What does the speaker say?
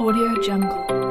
Audio Jungle.